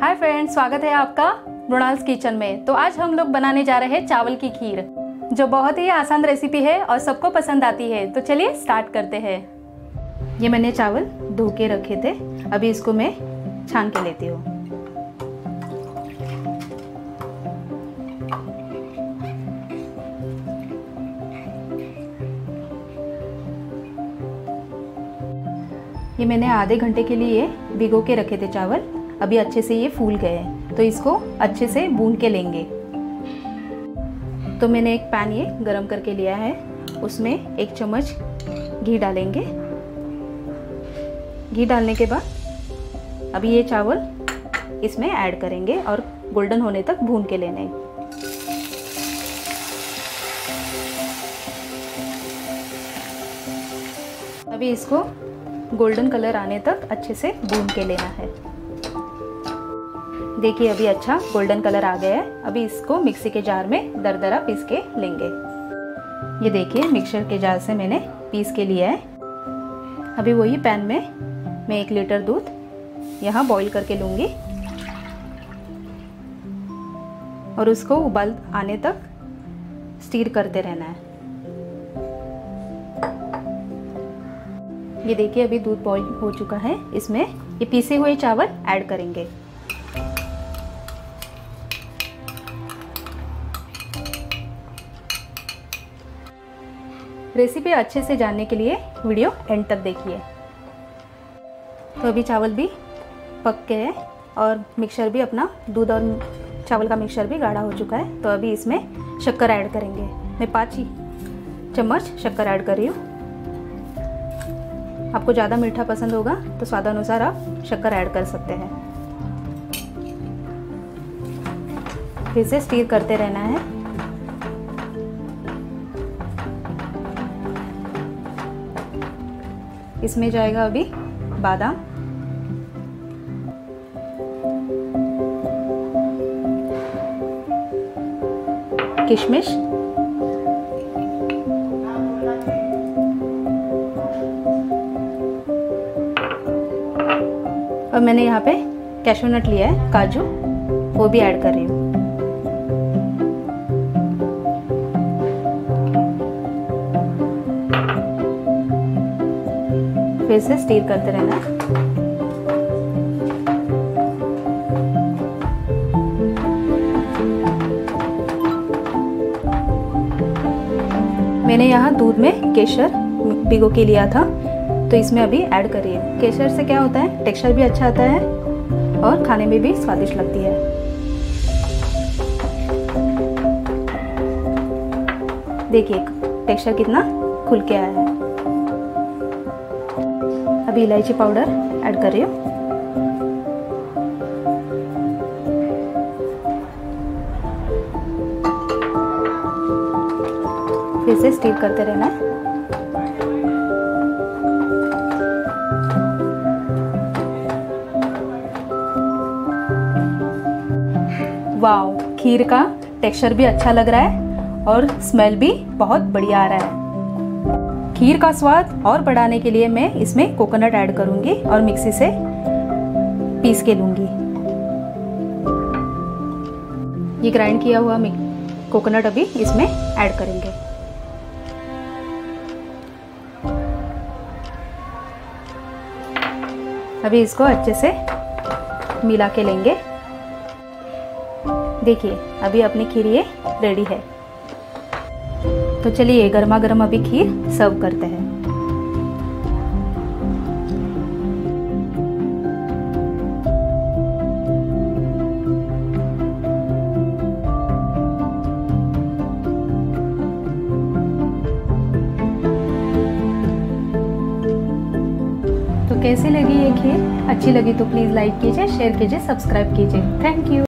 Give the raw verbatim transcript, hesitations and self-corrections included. Hi friends, स्वागत है आपका मृणाल्स किचन में। तो आज हम लोग बनाने जा रहे हैं चावल की खीर, जो बहुत ही आसान रेसिपी है और सबको पसंद आती है। तो चलिए स्टार्ट करते हैं। ये मैंने चावल धो के रखे थे, अभी इसको मैं छान के लेती हूँ। ये मैंने आधे घंटे के लिए भिगो के रखे थे चावल, अभी अच्छे से ये फूल गए हैं, तो इसको अच्छे से भून के लेंगे। तो मैंने एक पैन ये गरम करके लिया है, उसमें एक चम्मच घी डालेंगे। घी डालने के बाद अभी ये चावल इसमें ऐड करेंगे और गोल्डन होने तक भून के लेने हैं। अभी इसको गोल्डन कलर आने तक अच्छे से भून के लेना है। देखिए अभी अच्छा गोल्डन कलर आ गया है। अभी इसको मिक्सी के जार में दरदरा पीस के लेंगे। ये देखिए मिक्सर के जार से मैंने पीस के लिया है। अभी वही पैन में मैं एक लीटर दूध यहाँ बॉईल करके लूँगी और उसको उबाल आने तक स्टीर करते रहना है। ये देखिए अभी दूध बॉईल हो चुका है, इसमें ये पीसे हुए चावल ऐड करेंगे। रेसिपी अच्छे से जानने के लिए वीडियो एंड तक देखिए। तो अभी चावल भी पक गए हैं और मिक्सचर भी, अपना दूध और चावल का मिक्सचर भी गाढ़ा हो चुका है। तो अभी इसमें शक्कर ऐड करेंगे। मैं पाँच ही चम्मच शक्कर ऐड कर रही हूँ। आपको ज़्यादा मीठा पसंद होगा तो स्वादानुसार आप शक्कर ऐड कर सकते हैं। फिर से स्टीर करते रहना है। इसमें जाएगा अभी बादाम, किशमिश, और मैंने यहाँ पे कैशू नट लिया है, काजू, वो भी ऐड कर रही हूँ। फिर से स्टीर करते रहना। मैंने यहाँ दूध में केसर भिगो के लिया था, तो इसमें अभी ऐड करिए। केसर से क्या होता है, टेक्सचर भी अच्छा आता है और खाने में भी स्वादिष्ट लगती है। देखिए टेक्सचर कितना खुल के आया है। अभी इलायची पाउडर ऐड कर रही हूँ। फिर से स्टीर करते रहना है। वाओ, खीर का टेक्सचर भी अच्छा लग रहा है और स्मेल भी बहुत बढ़िया आ रहा है। खीर का स्वाद और बढ़ाने के लिए मैं इसमें कोकोनट ऐड करूंगी और मिक्सी से पीस के लूंगी। ये ग्राइंड किया हुआ कोकोनट अभी इसमें ऐड करेंगे। अभी इसको अच्छे से मिला के लेंगे। देखिए अभी अपनी खीर ये रेडी है। तो चलिए गर्मा गर्म अभी खीर सर्व करते हैं। तो कैसी लगी ये खीर? अच्छी लगी तो प्लीज लाइक कीजिए, शेयर कीजिए, सब्सक्राइब कीजिए। Thank you.